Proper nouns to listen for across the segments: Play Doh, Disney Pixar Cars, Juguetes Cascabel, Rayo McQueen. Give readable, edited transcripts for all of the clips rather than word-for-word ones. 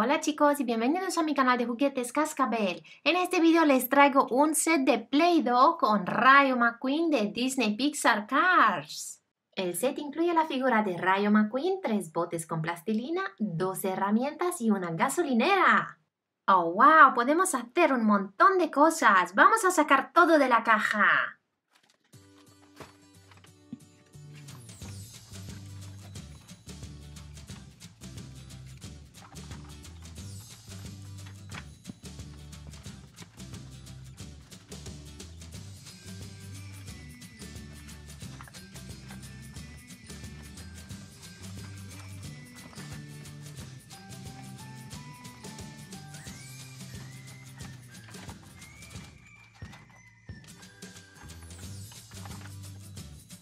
Hola chicos y bienvenidos a mi canal de Juguetes Cascabel. En este video les traigo un set de Play Doh con Rayo McQueen de Disney Pixar Cars. El set incluye la figura de Rayo McQueen, 3 botes con plastilina, 2 herramientas y una gasolinera. ¡Oh wow! Podemos hacer un montón de cosas. ¡Vamos a sacar todo de la caja!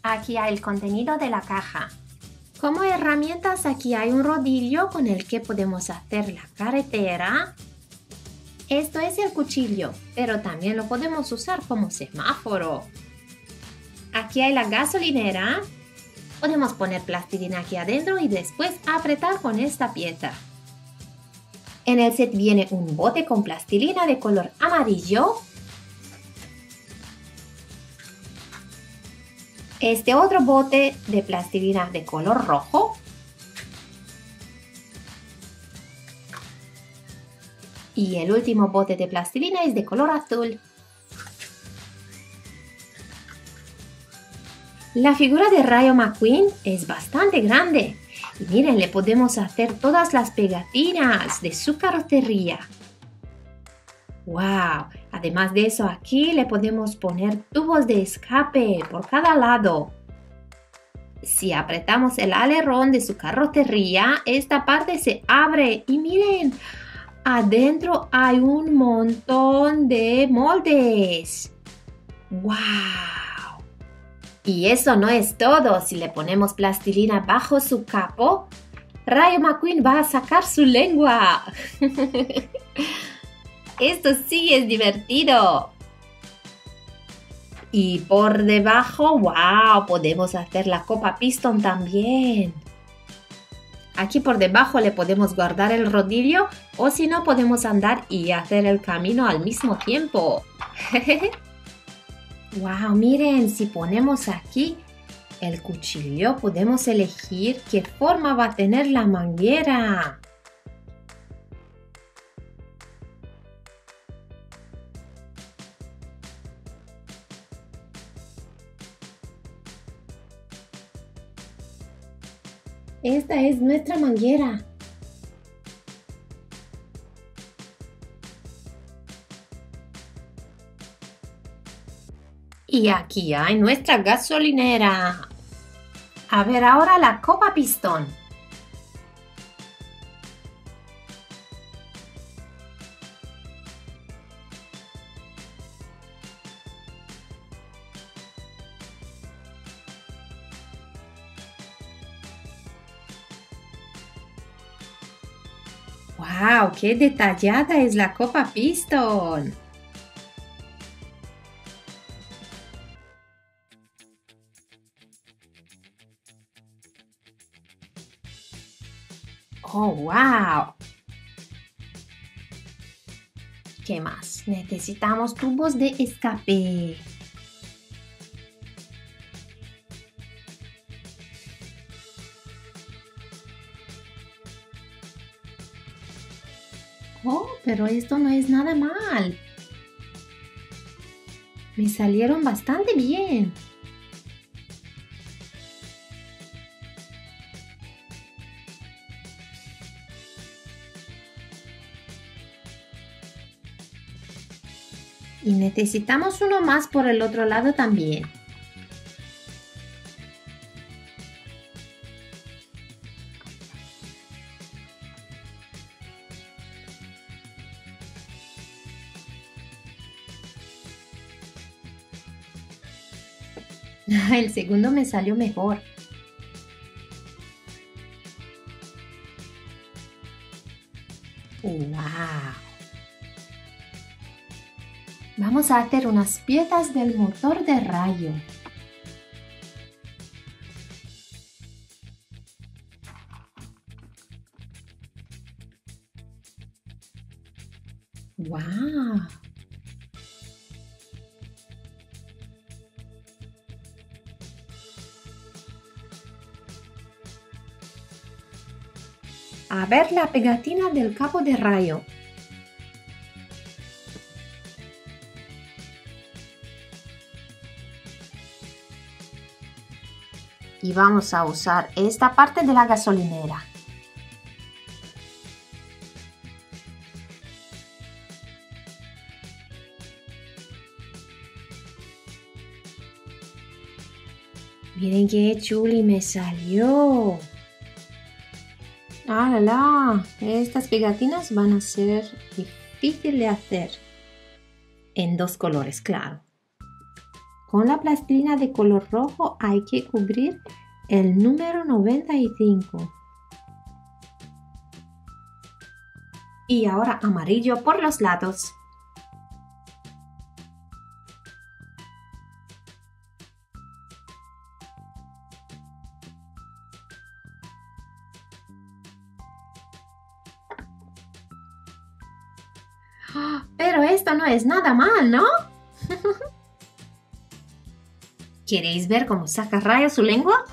Aquí hay el contenido de la caja. Como herramientas, aquí hay un rodillo con el que podemos hacer la carretera. Esto es el cuchillo, pero también lo podemos usar como semáforo. Aquí hay la gasolinera. Podemos poner plastilina aquí adentro y después apretar con esta pieza. En el set viene un bote con plastilina de color amarillo. Este otro bote de plastilina de color rojo. Y el último bote de plastilina es de color azul. La figura de Rayo McQueen es bastante grande. Y miren, le podemos hacer todas las pegatinas de su carrocería. ¡Wow! Además de eso, aquí le podemos poner tubos de escape por cada lado. Si apretamos el alerón de su carrocería, esta parte se abre y miren, adentro hay un montón de moldes. ¡Wow! Y eso no es todo. Si le ponemos plastilina bajo su capo, Rayo McQueen va a sacar su lengua. ¡Esto sí es divertido! Y por debajo, ¡wow! Podemos hacer la copa pistón también. Aquí por debajo le podemos guardar el rodillo o si no podemos andar y hacer el camino al mismo tiempo. ¡Wow! Miren, si ponemos aquí el cuchillo podemos elegir qué forma va a tener la manguera. Esta es nuestra manguera. Y aquí hay nuestra gasolinera. A ver ahora la copa pistón. ¡Wow! ¡Qué detallada es la copa pistón! ¡Oh, wow! ¿Qué más? Necesitamos tubos de escape. Oh, pero esto no es nada mal. Me salieron bastante bien. Y necesitamos uno más por el otro lado también. El segundo me salió mejor. ¡Wow! Vamos a hacer unas piezas del motor de Rayo. ¡Wow! A ver la pegatina del capo de Rayo. Y vamos a usar esta parte de la gasolinera. Miren qué chuli me salió. ¡Ah, la, la! Estas pegatinas van a ser difíciles de hacer. En dos colores, claro. Con la plastilina de color rojo hay que cubrir el número 95. Y ahora amarillo por los lados. Pero esto no es nada mal, ¿no? ¿Queréis ver cómo saca Rayo su lengua?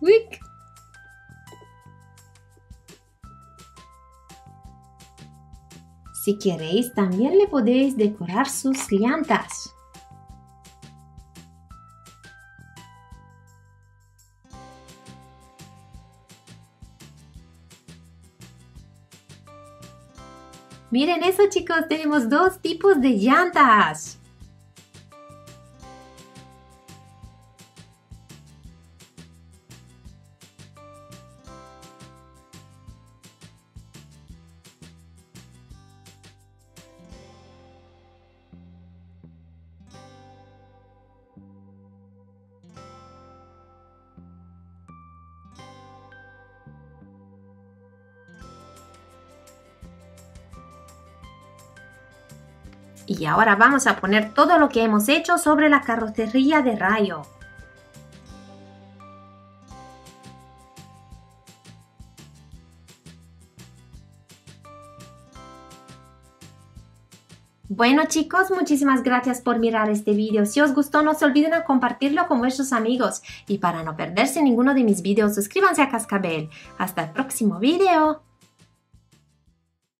¡Wick! Si queréis, también le podéis decorar sus llantas. Miren eso, chicos, tenemos dos tipos de llantas. Y ahora vamos a poner todo lo que hemos hecho sobre la carrocería de Rayo. Bueno, chicos, muchísimas gracias por mirar este vídeo. Si os gustó, no se olviden de compartirlo con vuestros amigos. Y para no perderse ninguno de mis vídeos, suscríbanse a Cascabel. Hasta el próximo vídeo.